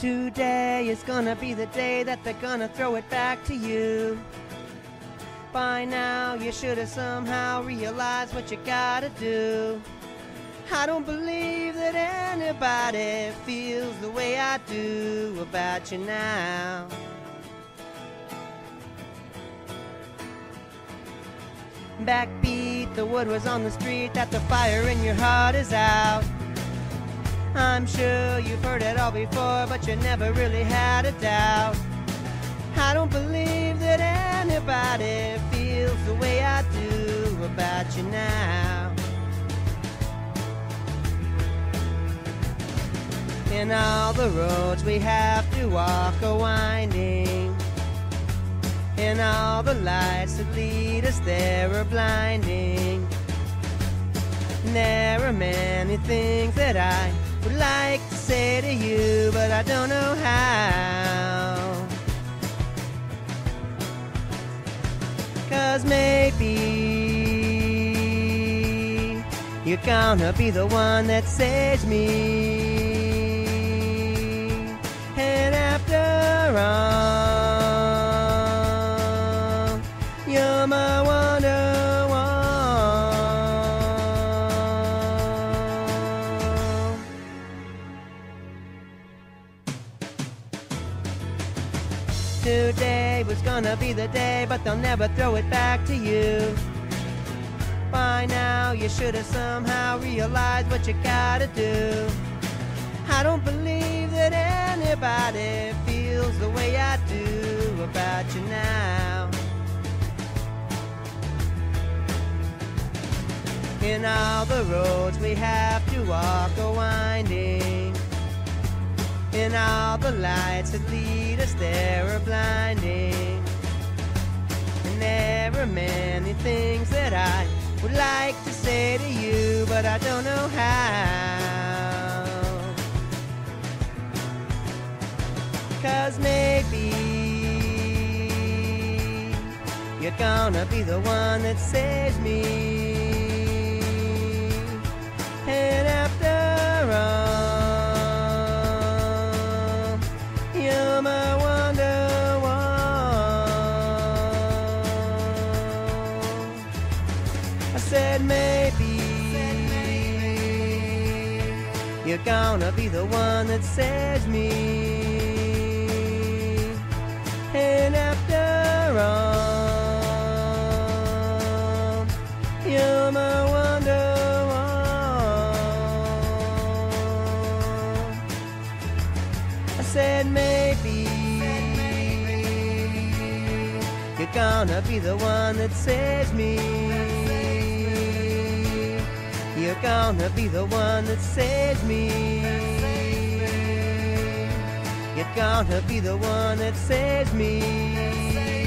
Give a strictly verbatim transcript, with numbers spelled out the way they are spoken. Today is gonna be the day that they're gonna throw it back to you. By now you should have somehow realized what you gotta do. I don't believe that anybody feels the way I do about you now. Backbeat, the word was on the street that the fire in your heart is out. I'm sure you've heard it all before, but you never really had a doubt. I don't believe that anybody feels the way I do about you now. And all the roads we have to walk are winding, and all the lights that lead us there are blinding. And there are many things that I would like to say to you, but I don't know how. Cause maybe you're gonna be the one that saves me. And after all, you're my Wonderwall. Today was gonna be the day, but they'll never throw it back to you. By now you should have somehow realized what you gotta do. I don't believe that anybody feels the way I do about you now. And all the roads we have to walk are winding, and all the lights that lead us there are blinding. And there are many things that I would like to say to you, but I don't know how. Cause maybe you're gonna be the one that saves me. And after all, you're my Wonderwall. I said maybe, said maybe you're gonna be the one that saves me. And after all, you're my Wonderwall. Said maybe, said maybe you're gonna be the one that saves me. You're gonna be the one that saves me. You're gonna be the one that saves me.